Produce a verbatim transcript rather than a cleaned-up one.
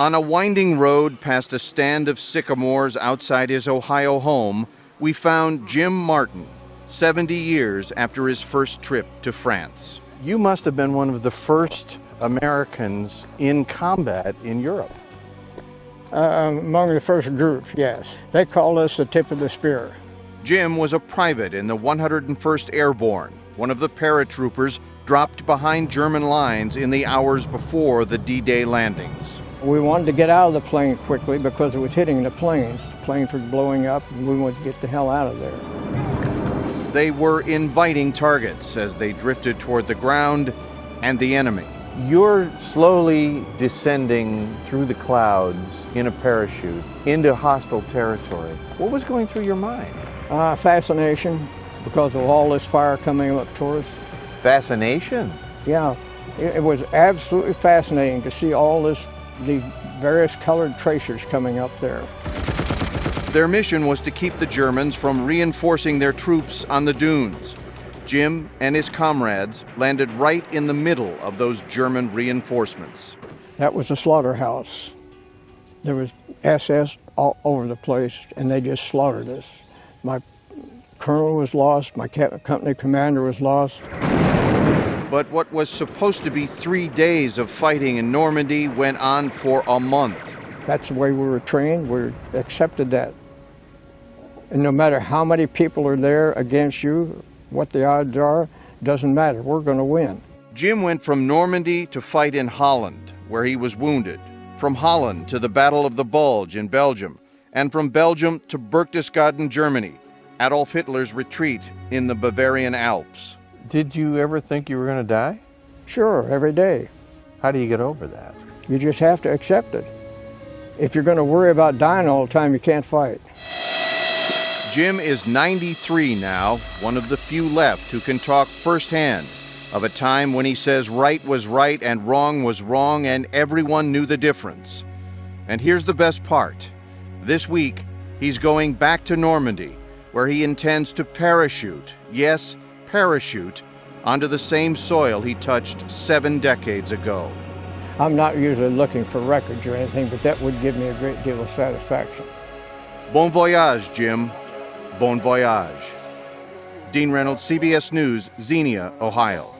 On a winding road past a stand of sycamores outside his Ohio home, we found Jim Martin, seventy years after his first trip to France. You must have been one of the first Americans in combat in Europe. Uh, among the first group, yes. They called us the tip of the spear. Jim was a private in the one hundred first Airborne, one of the paratroopers dropped behind German lines in the hours before the D-Day landings. We wanted to get out of the plane quickly because it was hitting the planes. The planes were blowing up and we wanted to get the hell out of there. They were inviting targets as they drifted toward the ground and the enemy. You're slowly descending through the clouds in a parachute into hostile territory. What was going through your mind? Uh, fascination, because of all this fire coming up towards us. Fascination? Yeah, it, it was absolutely fascinating to see all this, these various colored tracers coming up there. Their mission was to keep the Germans from reinforcing their troops on the dunes. Jim and his comrades landed right in the middle of those German reinforcements. That was a slaughterhouse. There was S S all over the place, and they just slaughtered us. My colonel was lost, my company commander was lost. But what was supposed to be three days of fighting in Normandy went on for a month. That's the way we were trained. We accepted that. And no matter how many people are there against you, what the odds are, doesn't matter. We're going to win. Jim went from Normandy to fight in Holland, where he was wounded, from Holland to the Battle of the Bulge in Belgium, and from Belgium to Berchtesgaden, Germany, Adolf Hitler's retreat in the Bavarian Alps. Did you ever think you were going to die? Sure, every day. How do you get over that? You just have to accept it. If you're going to worry about dying all the time, you can't fight. Jim is ninety-three now, one of the few left who can talk firsthand of a time when he says right was right and wrong was wrong and everyone knew the difference. And here's the best part. This week, he's going back to Normandy, where he intends to parachute, yes, parachute, onto the same soil he touched seven decades ago. I'm not usually looking for records or anything, but that would give me a great deal of satisfaction. Bon voyage, Jim. Bon voyage. Dean Reynolds, C B S News, Xenia, Ohio.